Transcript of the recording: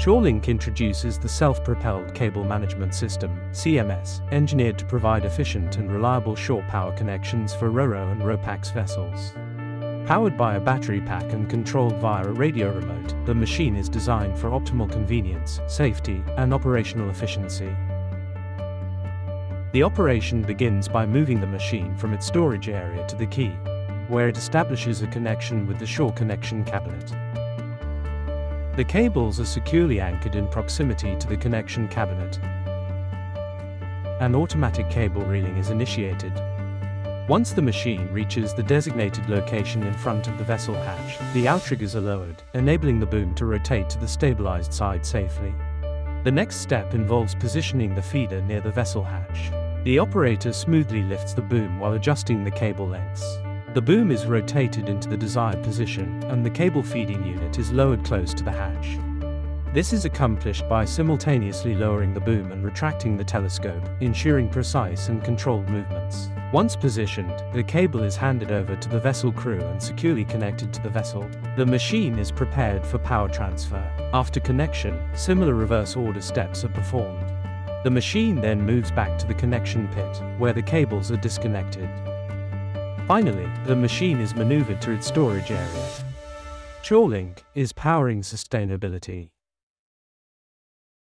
ShoreLink introduces the Self-Propelled Cable Management System (CMS), engineered to provide efficient and reliable shore power connections for RoRo and RoPax vessels. Powered by a battery pack and controlled via a radio remote, the machine is designed for optimal convenience, safety, and operational efficiency. The operation begins by moving the machine from its storage area to the quay, where it establishes a connection with the shore connection cabinet. The cables are securely anchored in proximity to the connection cabinet. An automatic cable reeling is initiated. Once the machine reaches the designated location in front of the vessel hatch, the outriggers are lowered, enabling the boom to rotate to the stabilized side safely. The next step involves positioning the feeder near the vessel hatch. The operator smoothly lifts the boom while adjusting the cable lengths. The boom is rotated into the desired position, and the cable feeding unit is lowered close to the hatch. This is accomplished by simultaneously lowering the boom and retracting the telescope, ensuring precise and controlled movements. Once positioned, the cable is handed over to the vessel crew and securely connected to the vessel. The machine is prepared for power transfer. After connection, similar reverse order steps are performed. The machine then moves back to the connection pit, where the cables are disconnected. Finally, the machine is maneuvered to its storage area. ShoreLink is powering sustainability.